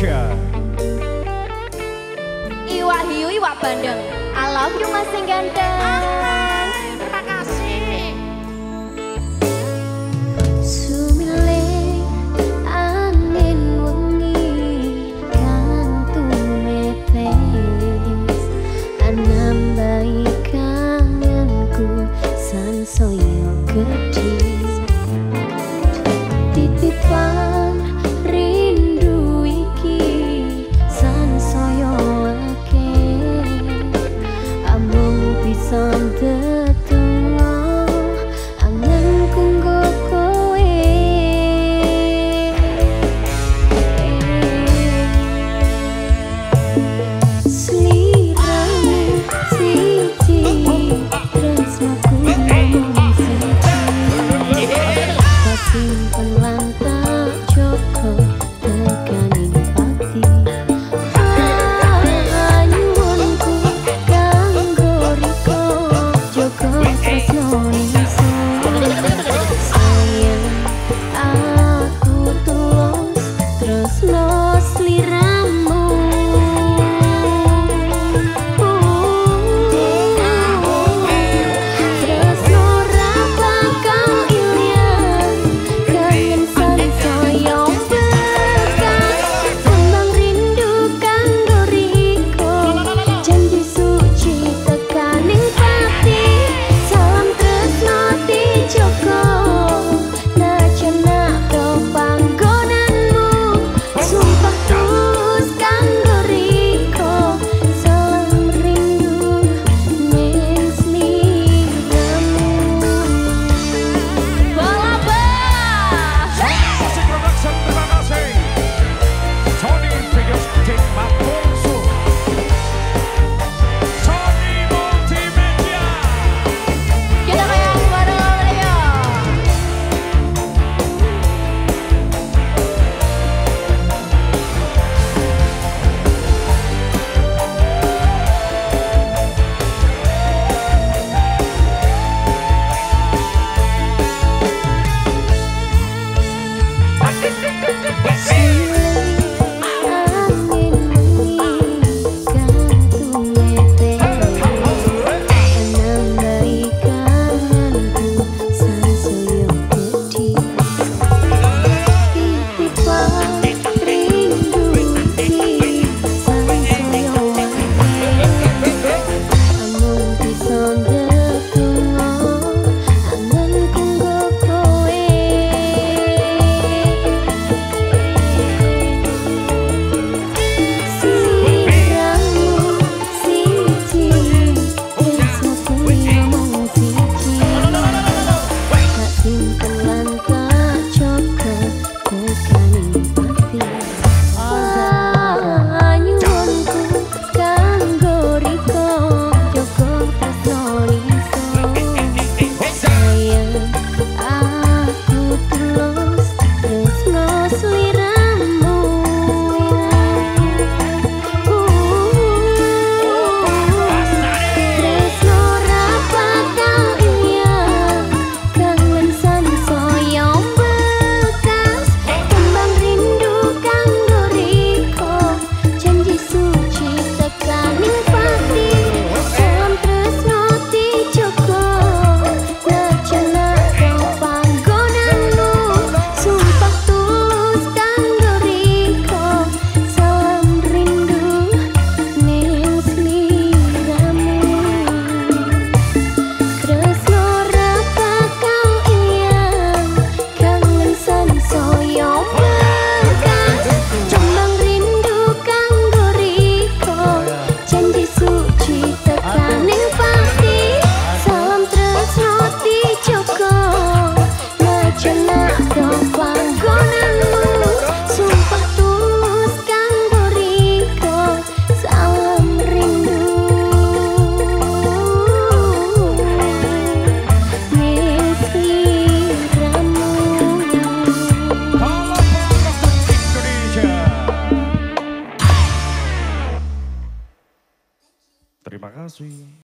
Indonesia. Iwak hiu, iwak bandeng. I love you Mas yang ganteng. Alright, terima kasih. Sumiling angin wengi kantu metes anambai kangenku sansoyo gede titipan. Joko, Joko, Joko.